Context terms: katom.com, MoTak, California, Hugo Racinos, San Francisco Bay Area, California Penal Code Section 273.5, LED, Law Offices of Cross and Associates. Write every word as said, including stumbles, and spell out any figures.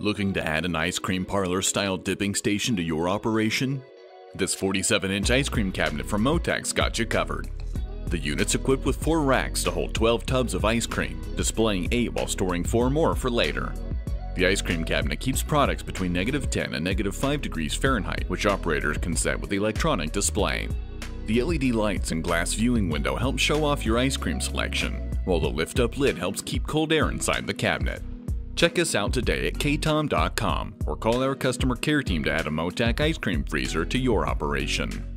Looking to add an ice cream parlor style dipping station to your operation? This forty-seven inch ice cream cabinet from MoTak's got you covered. The unit's equipped with four racks to hold twelve tubs of ice cream, displaying eight while storing four more for later. The ice cream cabinet keeps products between negative ten and negative five degrees Fahrenheit, which operators can set with the electronic display. The L E D lights and glass viewing window help show off your ice cream selection, while the lift-up lid helps keep cold air inside the cabinet. Check us out today at katom dot com or call our customer care team to add a MoTak ice cream freezer to your operation.